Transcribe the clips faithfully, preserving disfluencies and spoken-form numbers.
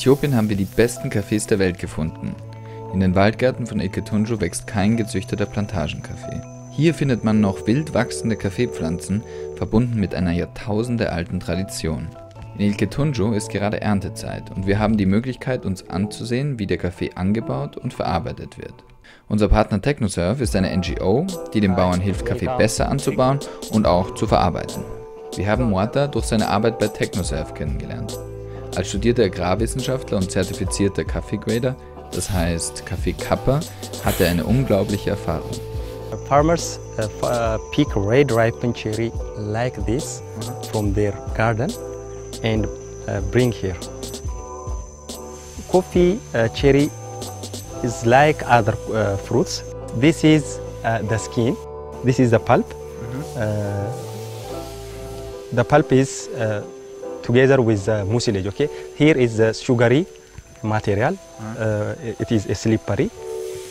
Äthiopien haben wir die besten Kaffees der Welt gefunden. In den Waldgärten von Eke Tunjo wächst kein gezüchteter Plantagenkaffee. Hier findet man noch wild wachsende Kaffeepflanzen, verbunden mit einer jahrtausendealten Tradition. In Ilketunjo ist gerade Erntezeit und wir haben die Möglichkeit, uns anzusehen, wie der Kaffee angebaut und verarbeitet wird. Unser Partner TechnoServe ist eine N G O, die den Bauern hilft, Kaffee besser anzubauen und auch zu verarbeiten. Wir haben Moata durch seine Arbeit bei TechnoServe kennengelernt. Als studierter Agrarwissenschaftler und zertifizierter Kaffeegrader, das heißt Kaffeekapper, hat er eine unglaubliche Erfahrung. Farmers uh, pick red ripened cherry like this from their garden and uh, bring here. Coffee uh, cherry is like other uh, fruits. This is uh, the skin, this is the pulp. Mm-hmm. uh, the pulp is uh, together with the mucilage, okay? Here is the sugary material, mm-hmm. uh, it is a slippery.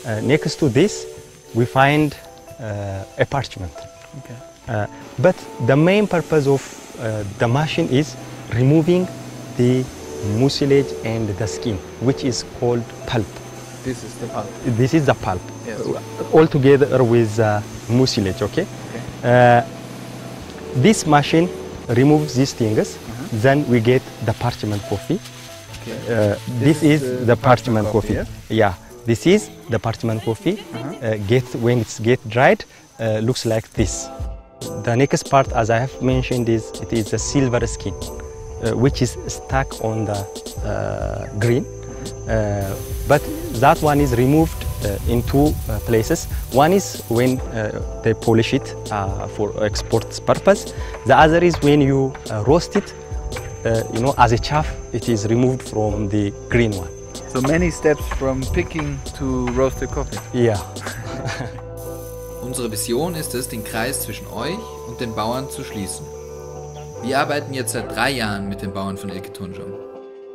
Uh, next to this we find uh, a parchment. Okay. Uh, but the main purpose of uh, the machine is removing the mucilage and the skin, which is called pulp. This is the pulp? This is the pulp, yes. All together with uh, mucilage, okay? Okay. Uh, this machine removes these things, uh-huh. Then we get the parchment coffee. Okay. Uh, this, this is, is the, the parchment, parchment coffee. coffee. Yeah? Yeah, this is the parchment coffee. Uh-huh. uh, get, when it gets dried, uh, looks like this. The next part, as I have mentioned, is it is the silver skin. Uh, which is stuck on the uh, green, uh, but that one is removed uh, in two uh, places. One is when uh, they polish it uh, for export purpose. The other is when you uh, roast it, uh, you know, as a chaff, it is removed from the green one. So many steps from picking to roasted coffee. Yeah. Unsere Vision ist es, den Kreis zwischen euch und den Bauern zu schließen. Wir arbeiten jetzt seit drei Jahren mit den Bauern von Eke Tunjo.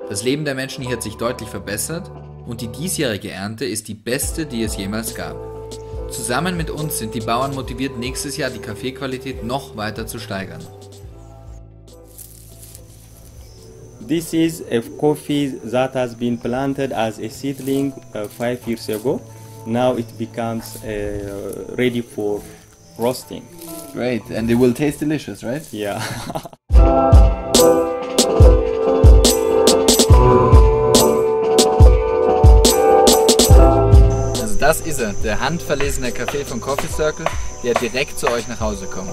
Das Leben der Menschen hier hat sich deutlich verbessert und die diesjährige Ernte ist die beste, die es jemals gab. Zusammen mit uns sind die Bauern motiviert, nächstes Jahr die Kaffeequalität noch weiter zu steigern. This is a coffee that has been planted as a seedling uh, five years ago. Now it becomes uh, ready for roasting. Great, and it will taste delicious, right? Yeah. Also das ist er, der handverlesene Kaffee von Coffee Circle, der direkt zu euch nach Hause kommt.